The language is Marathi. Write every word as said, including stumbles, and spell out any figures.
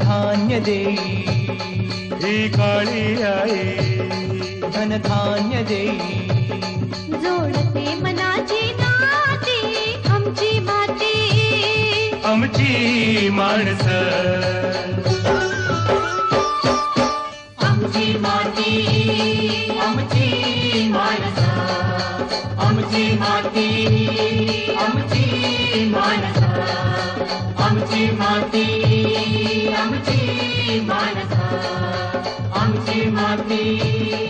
ಧನಧಾನ್ಯ ದೇಯಿ ಹೇ ಕಾಳಿಯಾಯಿ ಧನಧಾನ್ಯ ದೇಯಿ जोडते मनाची नाती आमची माती आमची माणसं आमची माती आमची माणसं आमची माती आमची माणसं आमची माती आमची माणसं आमची माती